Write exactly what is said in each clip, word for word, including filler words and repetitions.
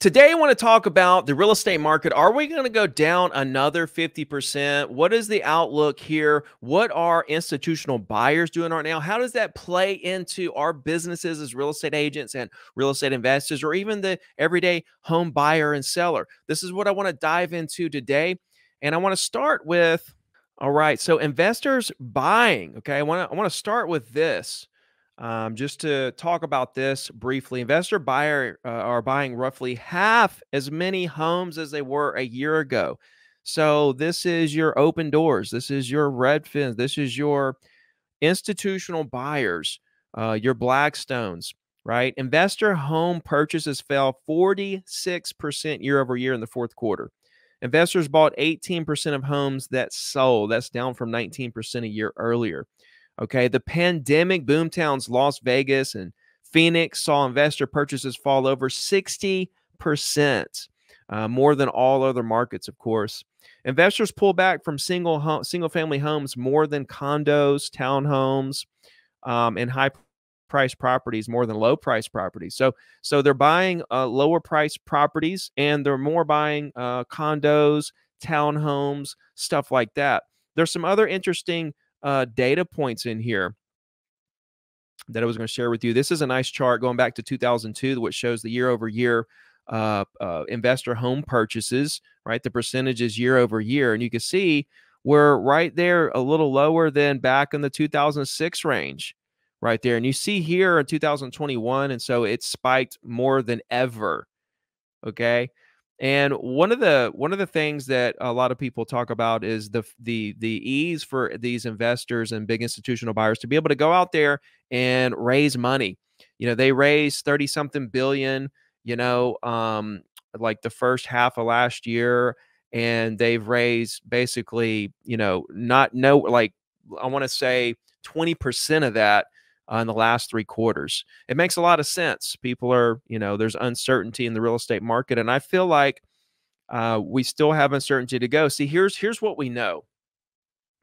Today, I want to talk about the real estate market. Are we going to go down another fifty percent? What is the outlook here? What are institutional buyers doing right now? How does that play into our businesses as real estate agents and real estate investors, or even the everyday home buyer and seller? This is what I want to dive into today. And I want to start with, all right, so investors buying. Okay, I want to, I want to start with this. Um, just to talk about this briefly, investor buyer uh, are buying roughly half as many homes as they were a year ago. So this is your open doors. This is your Redfin. This is your institutional buyers, uh, your Blackstones, right? Investor home purchases fell forty-six percent year over year in the fourth quarter. Investors bought eighteen percent of homes that sold. That's down from nineteen percent a year earlier. Okay, the pandemic boomtowns, Las Vegas and Phoenix, saw investor purchases fall over sixty percent, uh, more than all other markets, of course. Investors pull back from single home, single-family homes more than condos, townhomes, um, and high-priced properties more than low-priced properties. So, so they're buying uh, lower-priced properties, and they're more buying uh, condos, townhomes, stuff like that. There's some other interesting Uh, data points in here that I was going to share with you. This is a nice chart going back to two thousand two, which shows the year over year uh, uh, investor home purchases, right? The percentages year over year. And you can see we're right there a little lower than back in the two thousand six range right there. And you see here in two thousand twenty-one. And so it spiked more than ever. Okay. And one of the one of the things that a lot of people talk about is the the the ease for these investors and big institutional buyers to be able to go out there and raise money. You know, they raised thirty something billion, you know, um, like the first half of last year, and they've raised basically, you know, not no like I want to say twenty percent of that in the last three quarters. It makes a lot of sense. People are, you know, there's uncertainty in the real estate market. And I feel like uh, we still have uncertainty to go. See, here's, here's what we know,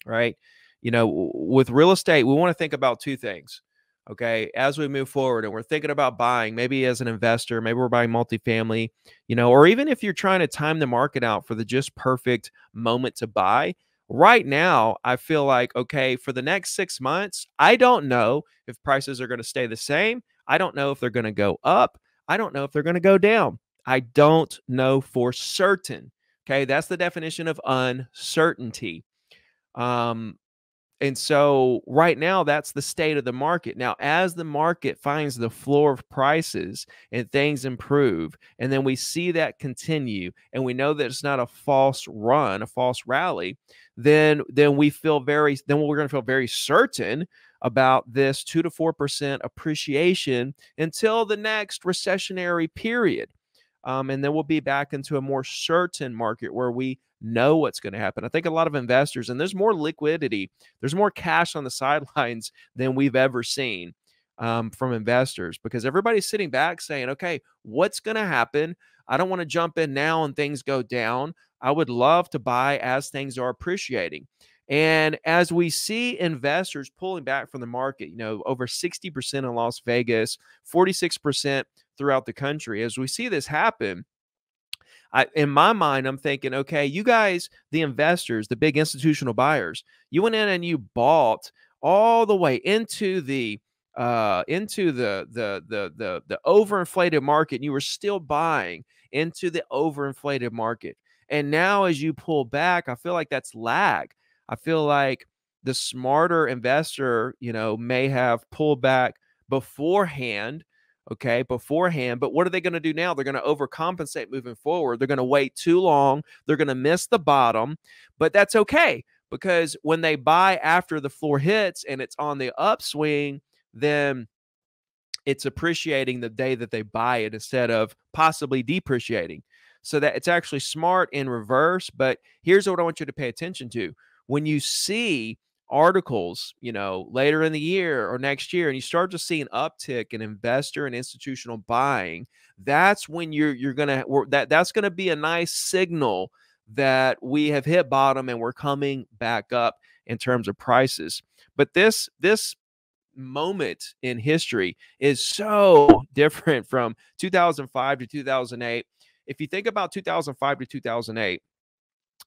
right? You know, with real estate, we want to think about two things. Okay. As we move forward and we're thinking about buying, maybe as an investor, maybe we're buying multifamily, you know, or even if you're trying to time the market out for the just perfect moment to buy. Right now, I feel like, okay, for the next six months, I don't know if prices are going to stay the same. I don't know if they're going to go up. I don't know if they're going to go down. I don't know for certain. Okay, that's the definition of uncertainty. Um, and so right now, that's the state of the market. Now, as the market finds the floor of prices and things improve, and then we see that continue, and we know that it's not a false run, a false rally, then then we feel very then we're going to feel very certain about this two to four percent appreciation until the next recessionary period, um, and then we'll be back into a more certain market where we know what's going to happen. I think a lot of investors, and there's more liquidity, there's more cash on the sidelines than we've ever seen um, from investors, because everybody's sitting back saying, "Okay, what's going to happen? I don't want to jump in now and things go down. I would love to buy as things are appreciating." And as we see investors pulling back from the market, you know, over sixty percent in Las Vegas, forty-six percent throughout the country. As we see this happen, I, in my mind, I'm thinking, okay, you guys, the investors, the big institutional buyers, you went in and you bought all the way into the Uh, into the, the, the, the, the overinflated market, and you were still buying into the overinflated market. And now as you pull back, I feel like that's lag. I feel like the smarter investor, you know, may have pulled back beforehand. Okay. Beforehand. But what are they going to do now? They're going to overcompensate moving forward. They're going to wait too long. They're going to miss the bottom, but that's okay, because when they buy after the floor hits and it's on the upswing, then it's appreciating the day that they buy it instead of possibly depreciating. So that it's actually smart in reverse. But here's what I want you to pay attention to. When you see articles, you know, later in the year or next year, and you start to see an uptick in investor and institutional buying, that's when you're, you're going to, that that's going to be a nice signal that we have hit bottom and we're coming back up in terms of prices. But this, this, moment in history is so different from two thousand five to two thousand eight. if you think about two thousand five to two thousand eight,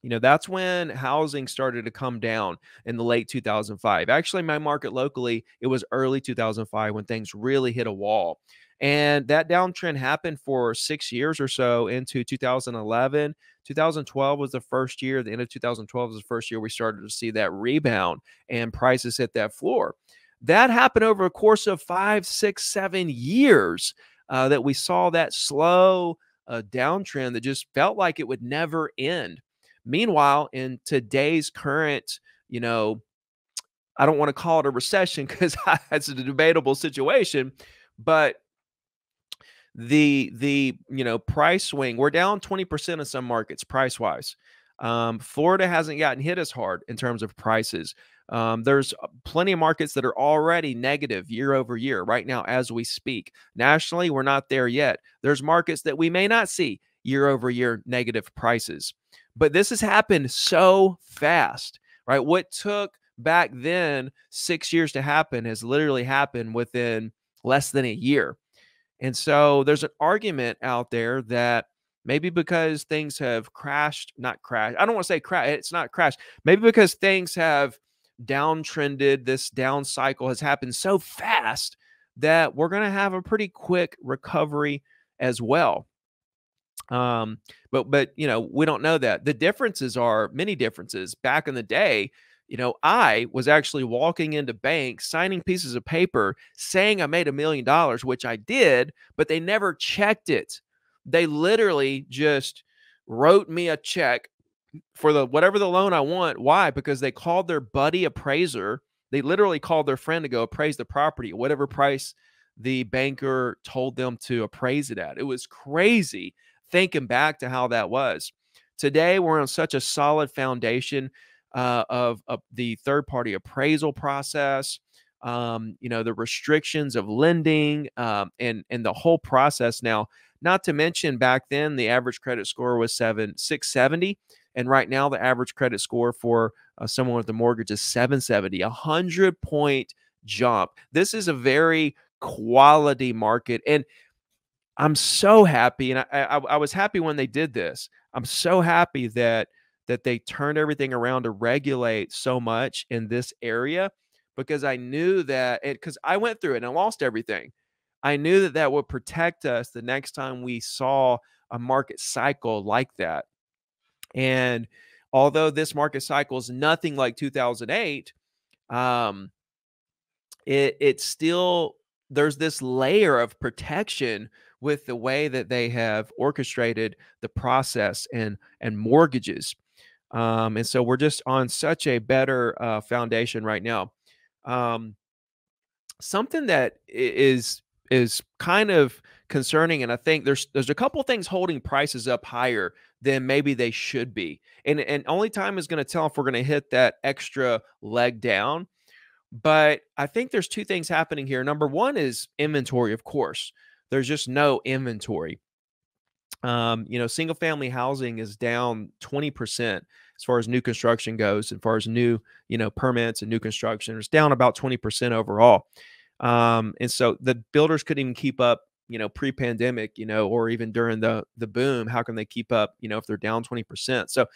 you know, that's when housing started to come down in the late two thousand five. Actually, my market locally, it was early two thousand five when things really hit a wall. And that downtrend happened for six years or so into two thousand eleven. two thousand twelve was the first year. The end of two thousand twelve was the first year we started to see that rebound and prices hit that floor. That happened over a course of five, six, seven years uh, that we saw that slow uh, downtrend that just felt like it would never end. Meanwhile, in today's current, you know, I don't want to call it a recession because that's a debatable situation, but the, the, you know, price swing, we're down twenty percent in some markets price wise. Um, Florida hasn't gotten hit as hard in terms of prices. Um, there's plenty of markets that are already negative year over year right now as we speak. Nationally, we're not there yet. There's markets that we may not see year over year negative prices. But this has happened so fast, right? What took back then six years to happen has literally happened within less than a year. And so there's an argument out there that maybe because things have crashed, not crashed. I don't want to say crash. It's not crashed. Maybe because things have downtrended, this down cycle has happened so fast that we're going to have a pretty quick recovery as well. Um, but, but, you know, we don't know that. The differences are many differences. Back in the day, you know, I was actually walking into banks, signing pieces of paper saying I made a million dollars, which I did, but they never checked it. They literally just wrote me a check for the, whatever the loan I want. Why? Because they called their buddy appraiser. They literally called their friend to go appraise the property at whatever price the banker told them to appraise it at. It was crazy. Thinking back to how that was. Today, we're on such a solid foundation uh, of, of the third-party appraisal process, um, you know, the restrictions of lending um, and, and the whole process now. Not to mention back then, the average credit score was seven six seventy. And right now, the average credit score for uh, someone with a mortgage is seven seventy, a hundred-point jump. This is a very quality market. And I'm so happy, and I, I, I was happy when they did this. I'm so happy that that they turned everything around to regulate so much in this area, because I knew that, because I went through it and I lost everything. I knew that that would protect us the next time we saw a market cycle like that. And although this market cycle is nothing like two thousand eight, um, it it's still, there's this layer of protection with the way that they have orchestrated the process and, and mortgages. Um, and so we're just on such a better uh, foundation right now. Um, something that is, is kind of concerning, and I think there's, there's a couple of things holding prices up higher than maybe they should be. And, and only time is going to tell if we're going to hit that extra leg down. But I think there's two things happening here. Number one is inventory, of course. There's just no inventory. Um, you know, single family housing is down twenty percent as far as new construction goes, as far as new, you know, permits and new construction. It's down about twenty percent overall. Um, and so the builders couldn't even keep up, you know, pre-pandemic, you know, or even during the, the boom. How can they keep up, you know, if they're down twenty percent? So,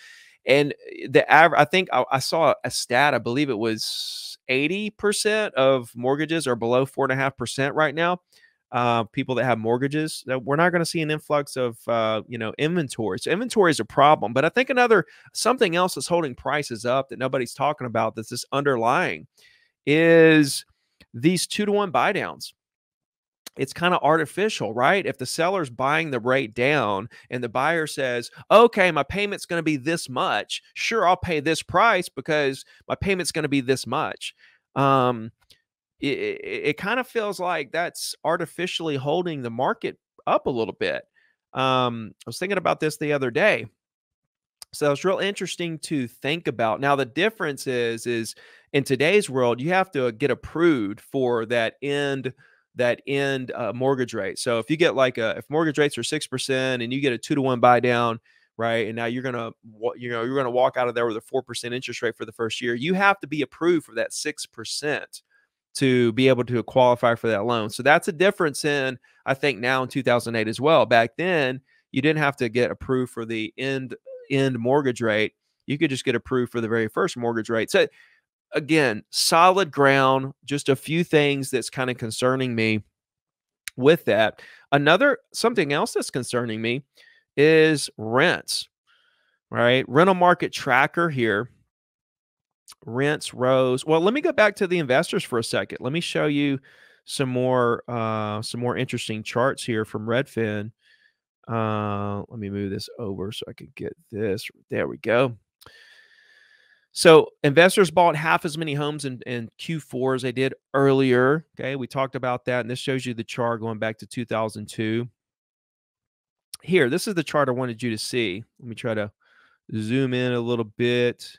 and the average, I think I, I saw a stat, I believe it was eighty percent of mortgages are below four and a half percent right now. Uh, people that have mortgages, that we're not going to see an influx of, uh, you know, inventory. So inventory is a problem, but I think another, something else that's holding prices up that nobody's talking about, that's this underlying, is these two to one buy downs. It's kind of artificial, right? If the seller's buying the rate down and the buyer says, okay, my payment's going to be this much. Sure. I'll pay this price because my payment's going to be this much. Um, It, it, it kind of feels like that's artificially holding the market up a little bit. Um, I was thinking about this the other day. So it's real interesting to think about. Now, the difference is, is in today's world, you have to get approved for that end, that end uh, mortgage rate. So if you get like a, if mortgage rates are six percent and you get a two to one buy down, right? And now you're going to, you know, you're going to walk out of there with a four percent interest rate for the first year. You have to be approved for that six percent. To be able to qualify for that loan. So that's a difference in, I think, now in two thousand eight as well. Back then, you didn't have to get approved for the end end mortgage rate. You could just get approved for the very first mortgage rate. So again, solid ground, just a few things that's kind of concerning me with that. Another, something else that's concerning me is rents, right? Rental market tracker here. Rents rose. Well, let me go back to the investors for a second. Let me show you some more, uh, some more interesting charts here from Redfin. Uh, let me move this over so I could get this. There we go. So investors bought half as many homes in, in Q four as they did earlier. Okay, we talked about that, and this shows you the chart going back to two thousand two. Here, this is the chart I wanted you to see. Let me try to zoom in a little bit.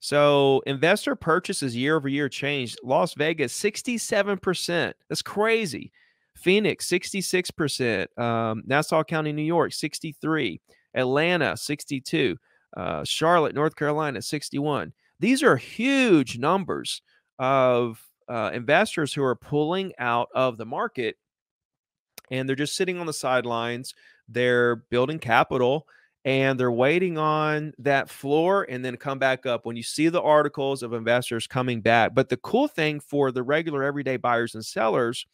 So investor purchases year over year changed. Las Vegas, sixty-seven percent. That's crazy. Phoenix, sixty-six percent. Um, Nassau County, New York, sixty-three. Atlanta, sixty-two. Uh, Charlotte, North Carolina, sixty-one. These are huge numbers of uh, investors who are pulling out of the market, and they're just sitting on the sidelines. They're building capital, and they're waiting on that floor and then come back up when you see the articles of investors coming back. But the cool thing for the regular everyday buyers and sellers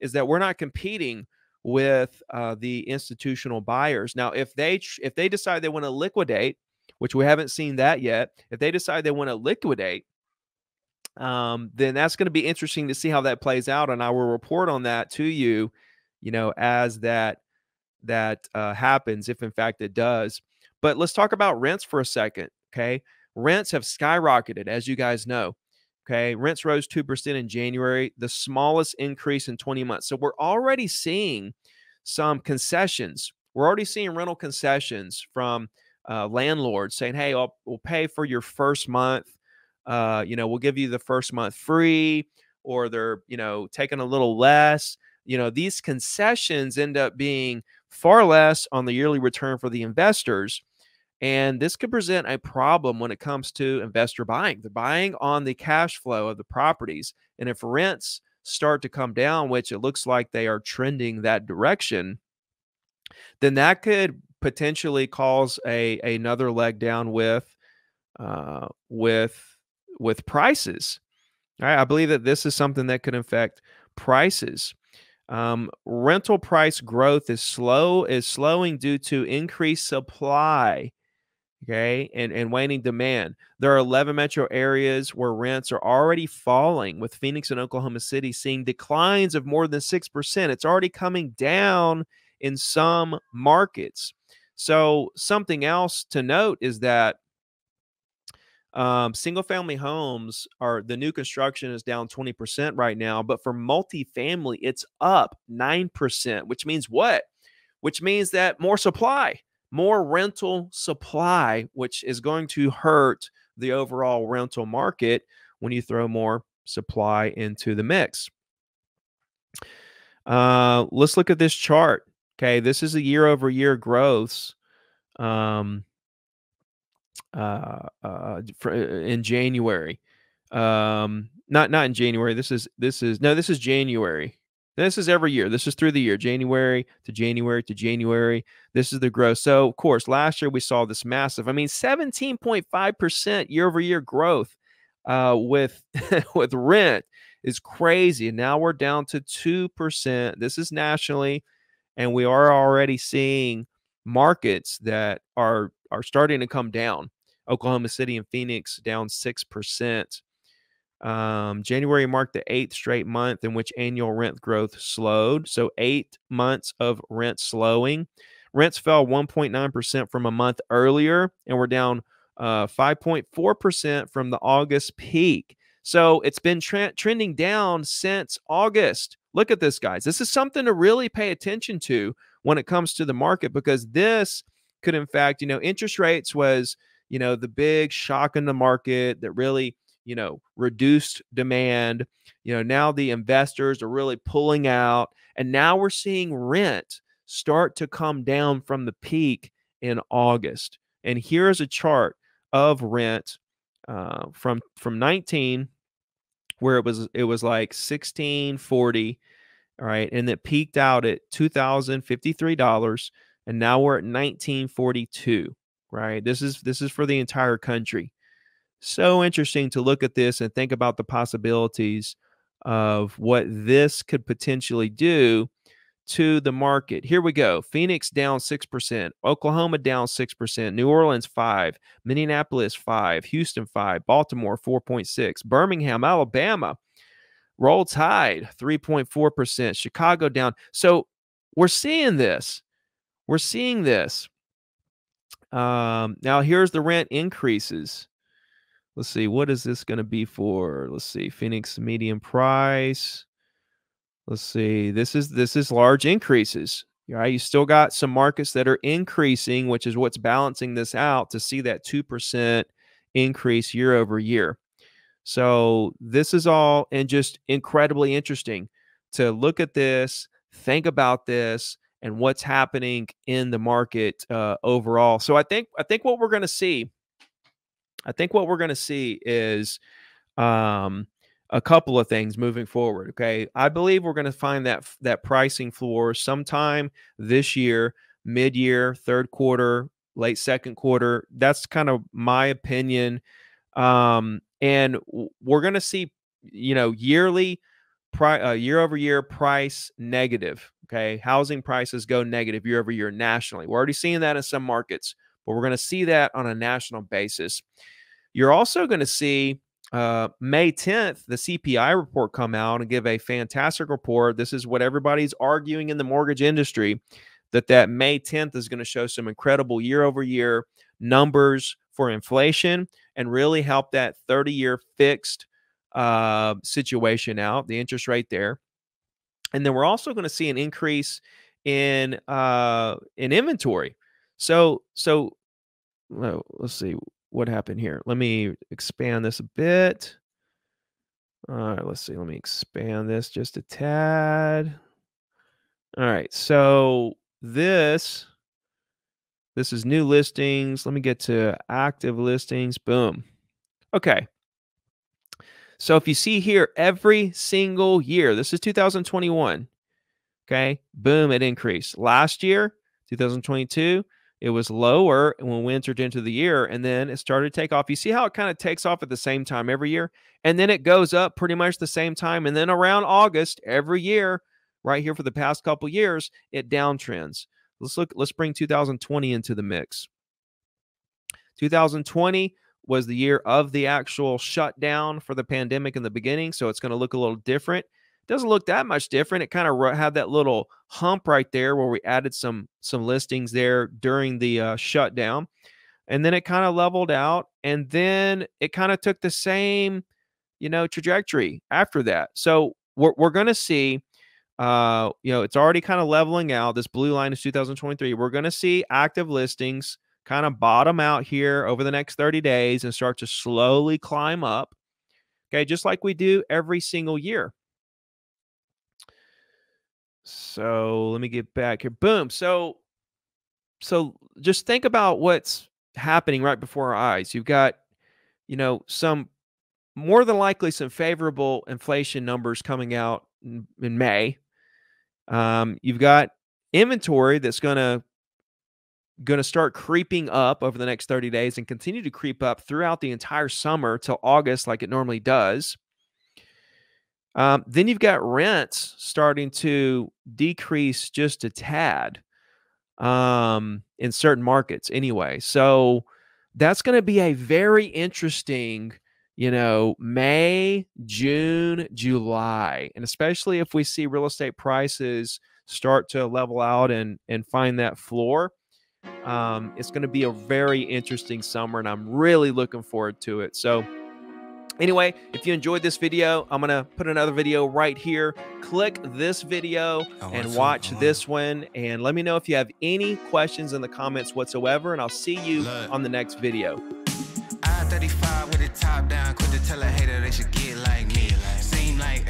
is that we're not competing with uh, the institutional buyers. Now, if they if they decide they want to liquidate, which we haven't seen that yet, if they decide they want to liquidate, um, then that's going to be interesting to see how that plays out. And I will report on that to you, you know, as that that uh, happens, if in fact it does. But let's talk about rents for a second, okay? Rents have skyrocketed, as you guys know, okay? Rents rose two percent in January, the smallest increase in twenty months. So we're already seeing some concessions. We're already seeing rental concessions from Uh, landlords saying, hey, I'll, we'll pay for your first month. Uh, you know, we'll give you the first month free, or they're, you know, taking a little less. You know, these concessions end up being far less on the yearly return for the investors. And this could present a problem when it comes to investor buying. They're buying on the cash flow of the properties. And if rents start to come down, which it looks like they are trending that direction, then that could potentially cause a another leg down with uh, with with prices. All right, I believe that this is something that could affect prices. Um, rental price growth is slow is slowing due to increased supply, okay, and and waning demand. There are eleven metro areas where rents are already falling, with Phoenix and Oklahoma City seeing declines of more than six percent. It's already coming down in some markets. So something else to note is that um, single-family homes are, the new construction is down twenty percent right now, but for multifamily, it's up nine percent, which means what? Which means that more supply, more rental supply, which is going to hurt the overall rental market when you throw more supply into the mix. Uh, let's look at this chart. Okay, this is the year-over-year growths um, uh, uh, for, in January. Um, not not in January. This is this is no. This is January. This is every year. This is through the year, January to January to January. This is the growth. So of course, last year we saw this massive, I mean, seventeen point five percent year-over-year growth uh, with with rent is crazy. And now we're down to two percent. This is nationally. And we are already seeing markets that are are starting to come down. Oklahoma City and Phoenix down six percent. Um, January marked the eighth straight month in which annual rent growth slowed. So eight months of rent slowing. Rents fell one point nine percent from a month earlier, and we're down five point four percent uh, from the August peak. So it's been trending down since August. Look at this, guys. This is something to really pay attention to when it comes to the market, because this could, in fact, you know, interest rates was, you know, the big shock in the market that really, you know, reduced demand. You know, now the investors are really pulling out, and now we're seeing rent start to come down from the peak in August. And here's a chart of rent uh, from from nineteen. Where it was, it was like sixteen forty, all right, and it peaked out at two thousand fifty-three dollars and now we're at nineteen forty-two, right? This is this is for the entire country. So interesting to look at this and think about the possibilities of what this could potentially do to the market. Here we go. Phoenix down six percent, Oklahoma down six percent, New Orleans five, Minneapolis five, Houston five, Baltimore four point six, Birmingham, Alabama, Roll Tide three point four percent, Chicago down. So we're seeing this. We're seeing this. Um, now here's the rent increases. Let's see, what is this going to be for? Let's see, Phoenix median price. Let's see, this is this is large increases, right? You still got some markets that are increasing, which is what's balancing this out to see that two percent increase year over year. So this is all and just incredibly interesting to look at this, think about this, and what's happening in the market uh, overall. So I think I think what we're going to see. I think what we're going to see is um, a couple of things moving forward. Okay, I believe we're going to find that that pricing floor sometime this year, mid-year, third quarter, late second quarter. That's kind of my opinion, um, and we're going to see, you know, yearly, pri uh, year-over-year price negative. Okay, housing prices go negative year-over-year nationally. We're already seeing that in some markets, but we're going to see that on a national basis. You're also going to see uh, May tenth, the C P I report come out and give a fantastic report. This is what everybody's arguing in the mortgage industry, that that May tenth is going to show some incredible year-over-year numbers for inflation and really help that thirty-year fixed uh, situation out, the interest rate there. And then we're also going to see an increase in, uh, in inventory. So, so let's see what happened here. Let me expand this a bit. All right, let's see. Let me expand this just a tad. All right, so this, this is new listings. Let me get to active listings. Boom. Okay. So if you see here, every single year, this is two thousand twenty-one. Okay, boom, it increased. Last year, two thousand twenty-two, it was lower when we entered into the year, and then it started to take off. You see how it kind of takes off at the same time every year, and then it goes up pretty much the same time. And then around August every year, right here for the past couple years, it downtrends. Let's look. Let's bring two thousand twenty into the mix. two thousand twenty was the year of the actual shutdown for the pandemic in the beginning, so it's going to look a little different. Doesn't look that much different. It kind of had that little hump right there where we added some some listings there during the uh, shutdown, and then it kind of leveled out, and then it kind of took the same, you know, trajectory after that. So we're we're gonna see, uh, you know, it's already kind of leveling out. This blue line is two thousand twenty-three. We're gonna see active listings kind of bottom out here over the next thirty days and start to slowly climb up. Okay, just like we do every single year. So let me get back here. Boom. So, so just think about what's happening right before our eyes. You've got, you know, some more than likely some favorable inflation numbers coming out in, in May. Um, you've got inventory that's gonna gonna start creeping up over the next thirty days and continue to creep up throughout the entire summer till August, like it normally does. Um, then you've got rents starting to decrease just a tad um, in certain markets anyway. So that's going to be a very interesting, you know, May, June, July. And especially if we see real estate prices start to level out and, and find that floor, um, it's going to be a very interesting summer, and I'm really looking forward to it. So anyway, if you enjoyed this video, I'm going to put another video right here. Click this video and watch this one. And let me know if you have any questions in the comments whatsoever. And I'll see you on the next video. I thirty-five with the top down, quit to tell a hater they should get like me. Seem like